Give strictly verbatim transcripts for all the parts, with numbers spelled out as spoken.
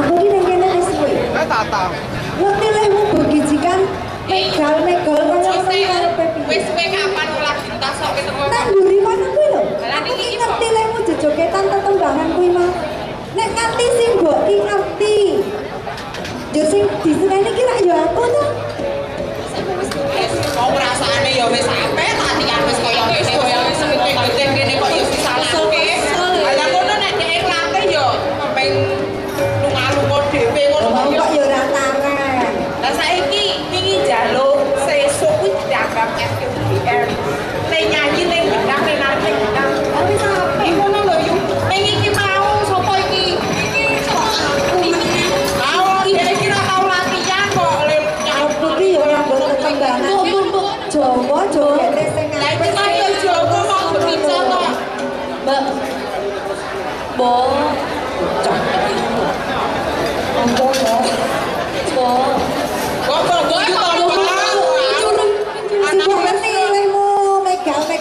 Aku kira-kira asli. Watilah mau bergijikan megal-megal kaya mereka wis kowe kapan ulah dintasok ke tengok tak duriman aku lho aku ngerti lemu jejogetan tetembangan kuwi mah nek nganti sing mbok ki ngerti yo sing diseneni ki rak yo aku to kok rasane yo wis apik latihan wis koyo wis koyo wis gedhe ngene kok yo disalahke ala ngono nek dhek latih yo ping lunga-lunga dhewe ngono kok yo ora taran lah saiki wingi njaluk sesuk kuwi dianggap F K B R le nyanyi ning gedang ning arek gedang tapi sampe ngono lho yo ning iki mau sapa iki iki mau iki ora tau latihan kok le arep kuwi ora boten kembangan tumpuk Jawa Jawa sing arep kaya Jawa kok begitu to Mbak Bo cocok ampun ya Bo kok kok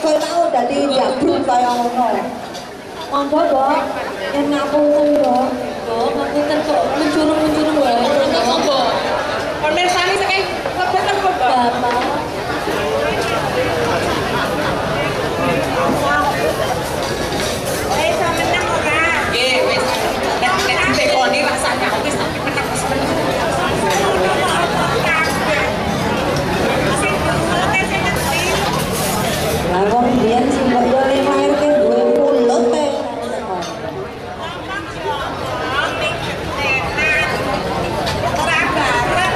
kau tahu dari jabrut kaya ngono. Monggo, Mbok. Yen ngapunten, Mbok. Mbok, ngapunten kok mencurung-mencurung wae. Monggo. Pemirsani saking lebet apa, Bapak? Eh, sampeyan nang ora? Nggih, wis. Nek nek tekoni rasane wis tapi meneng Aku biyen sing kok yo lima R T duwe mulut teh. Ora bareng.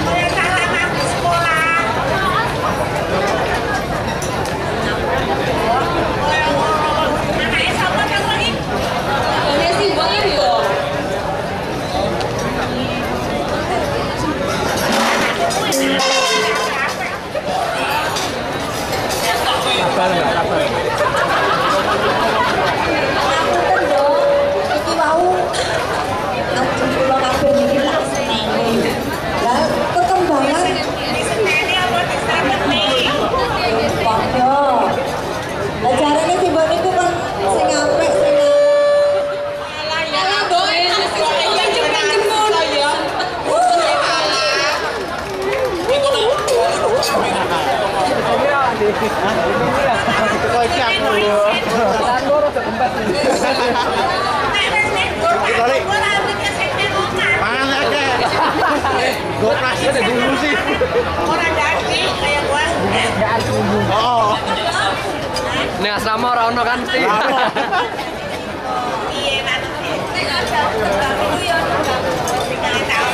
Ora salah nang sekolah. Anake sapa kang iki? Dene sing wong iki yo. Sabar ya, sabar. Ngapunten, Dok. Iki wau ajeng kula kabeh niki tak seneni. Lah ketembangan seneni apa diseneni? Padha. Lah jarane sing mbok niku men sing apik sing malah ya Dok, wis kok njenengan ngono ya. Malah. Iku lho. Mana ke? Gue rasanya ada dulu sih. Orang daging kayak gue. Gak ada dulu. Oh. Ini asrama orang no kan sih. Iya kan. Ini gak jauh terbaru ya. Ini gak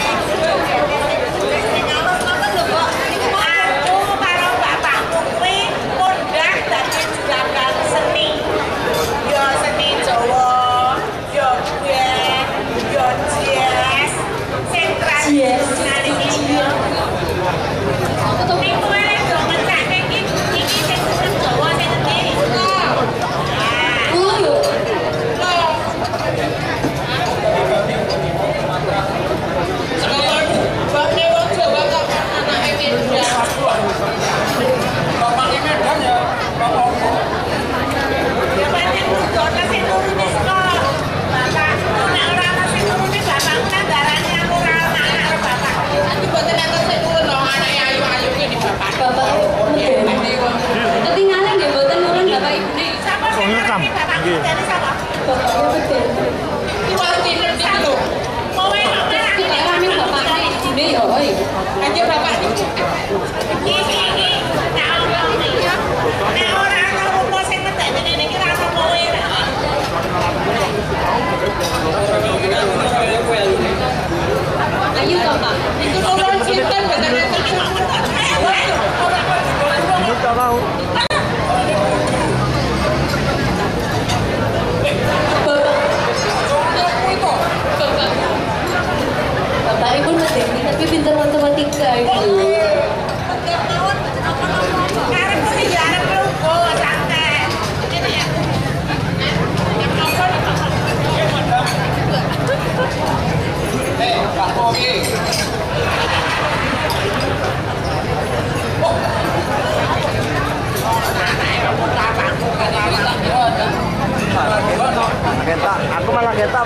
Bapak ibu matematika, tapi pintar matematika itu.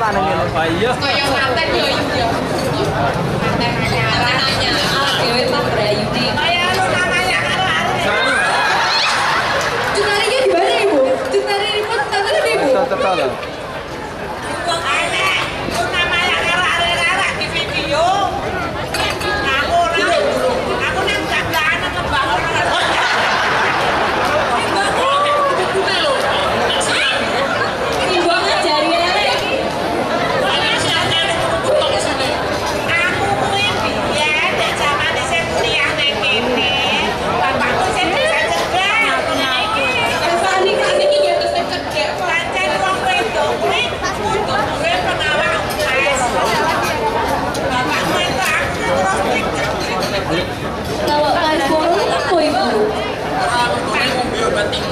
Pak Neng lho. Lah iya. Kaya santet yo iki yo. Santet-santetan aja. Ah dhewe Pak Brayudi. Kaya anu namanya arek. Cutarinya di mana Ibu? Cutari ribut tanggal di Ibu. Total. Wong elek. Wong namanya arek-arek di video. Aku ora. Aku nang jagane kembang ora. Kalau kain borong apa Ibu? Aku paling mobil batik.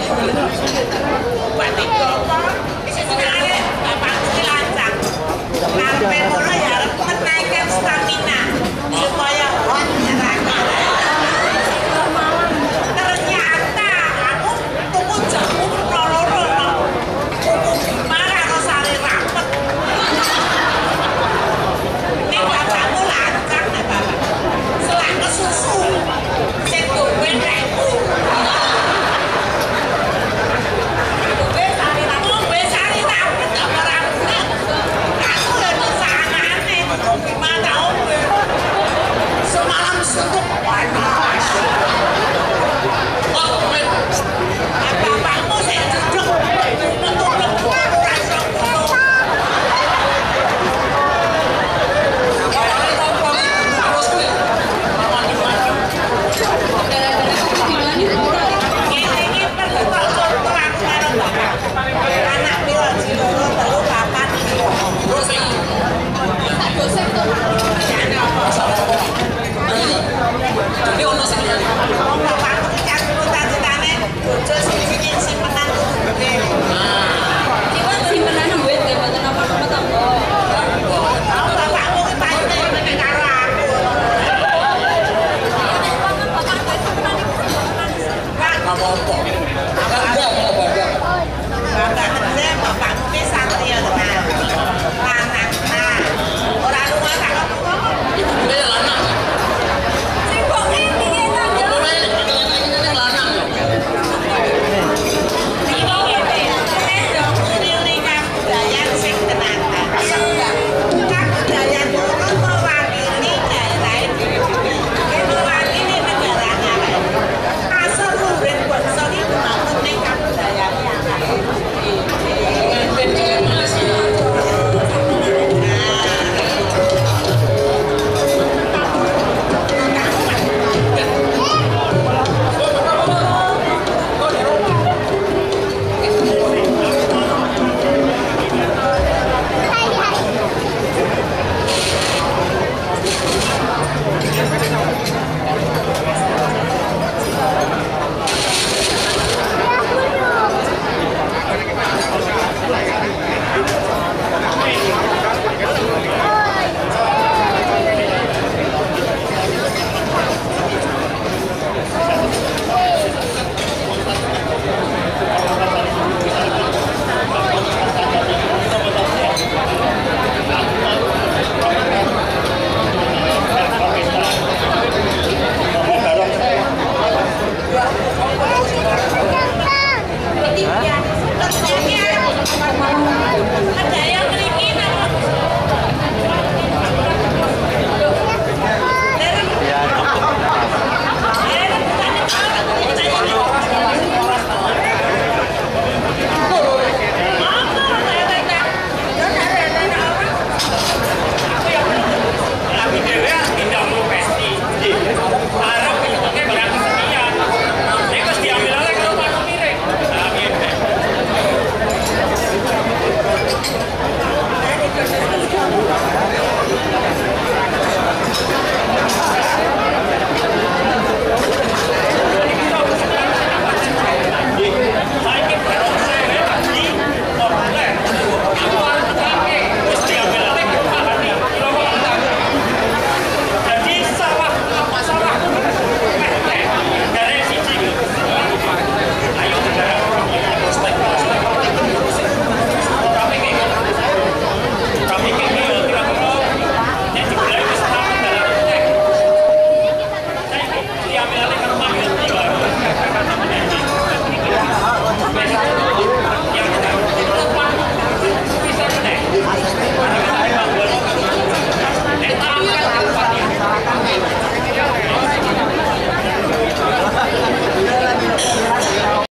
Batik apa? Bisa juga ada bapakku lancang. Sampai mula ya menaikkan stamina supaya kuat nyerangnya. Ternyata aku tunggu jamu lololol. Aku gimana kalau sari rapet? Ini bapakku lancang ya bapak. Selangkah susu. Terima kasih.